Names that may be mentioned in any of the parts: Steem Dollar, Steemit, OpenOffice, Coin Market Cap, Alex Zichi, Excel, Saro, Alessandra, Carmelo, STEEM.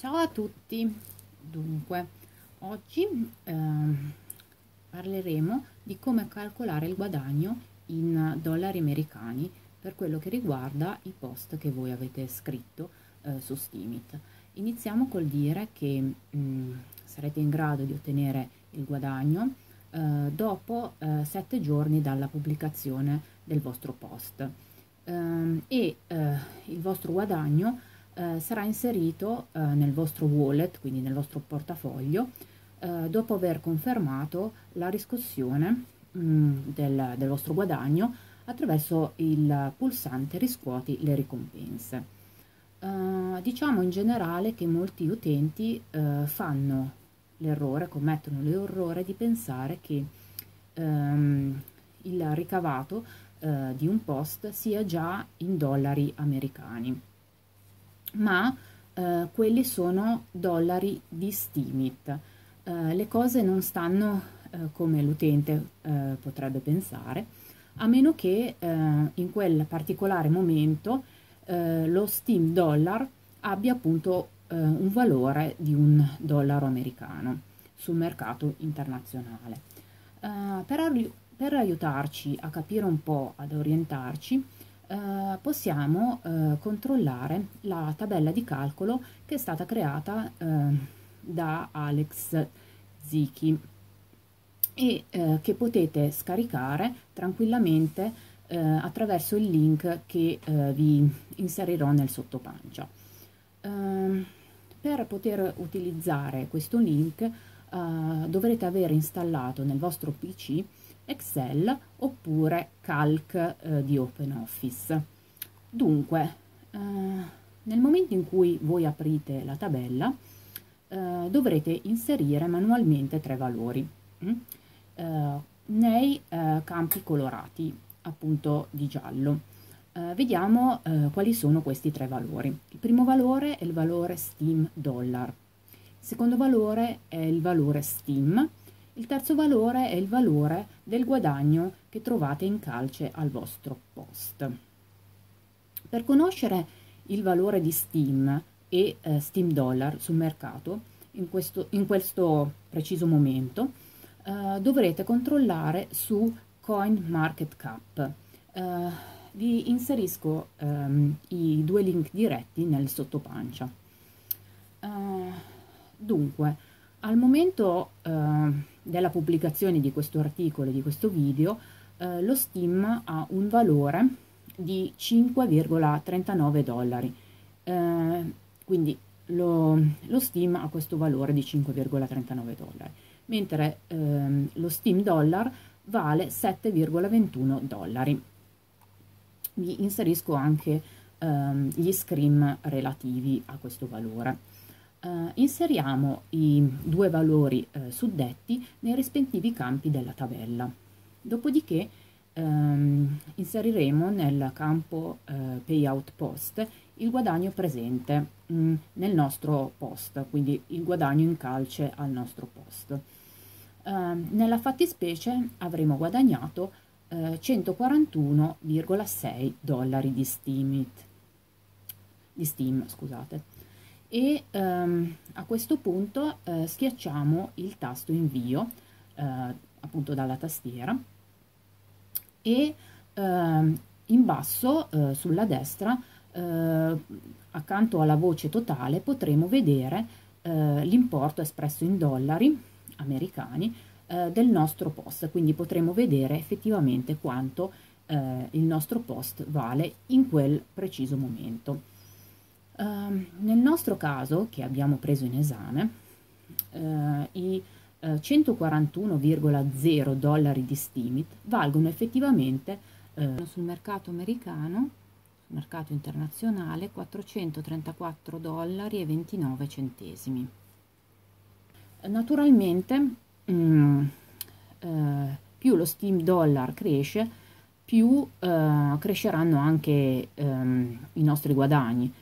Ciao a tutti, dunque oggi parleremo di come calcolare il guadagno in dollari americani per quello che riguarda i post che voi avete scritto su Steemit. Iniziamo col dire che sarete in grado di ottenere il guadagno dopo 7 giorni dalla pubblicazione del vostro post il vostro guadagno sarà inserito nel vostro wallet, quindi nel vostro portafoglio, dopo aver confermato la riscossione del vostro guadagno attraverso il pulsante riscuoti le ricompense. Diciamo in generale che molti utenti commettono l'errore di pensare che il ricavato di un post sia già in dollari americani, ma quelli sono dollari di Steemit. Le cose non stanno come l'utente potrebbe pensare, a meno che in quel particolare momento lo Steem Dollar abbia appunto un valore di $1 americano sul mercato internazionale. Per aiutarci a capire un po', ad orientarci, possiamo controllare la tabella di calcolo che è stata creata da Alex Zichi e che potete scaricare tranquillamente attraverso il link che vi inserirò nel sottopancia. Per poter utilizzare questo link dovrete aver installato nel vostro PC Excel oppure Calc di OpenOffice. Dunque, nel momento in cui voi aprite la tabella, dovrete inserire manualmente 3 valori nei campi colorati, appunto di giallo. Vediamo quali sono questi 3 valori. Il primo valore è il valore Steem Dollar, il secondo valore è il valore Steem, il terzo valore è il valore del guadagno che trovate in calce al vostro post. Per conoscere il valore di Steem e Steem Dollar sul mercato, in questo preciso momento, dovrete controllare su Coin Market Cap. Vi inserisco i 2 link diretti nel sottopancia. Dunque, al momento della pubblicazione di questo articolo e di questo video, lo Steem ha un valore di $5,39, quindi lo Steem ha questo valore di $5,39, mentre lo Steem Dollar vale $7,21. Vi inserisco anche gli screen relativi a questo valore. Inseriamo i 2 valori suddetti nei rispettivi campi della tabella, dopodiché inseriremo nel campo payout post il guadagno presente nel nostro post, quindi il guadagno in calce al nostro post. Nella fattispecie avremo guadagnato $141,6 di Steem, scusate. E a questo punto schiacciamo il tasto invio appunto dalla tastiera e in basso sulla destra accanto alla voce totale potremo vedere l'importo espresso in dollari americani del nostro post, quindi potremo vedere effettivamente quanto il nostro post vale in quel preciso momento. Nel nostro caso, che abbiamo preso in esame, i $141,0 di Steemit valgono effettivamente sul mercato americano, sul mercato internazionale, $434,29. Naturalmente più lo Steem Dollar cresce, più cresceranno anche i nostri guadagni.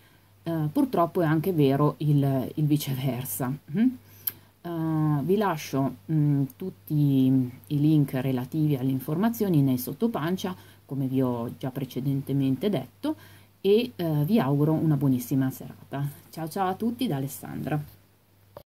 Purtroppo è anche vero il viceversa. Vi lascio tutti i link relativi alle informazioni nei sottopancia, come vi ho già precedentemente detto, e vi auguro una buonissima serata. Ciao ciao a tutti da Alessandra.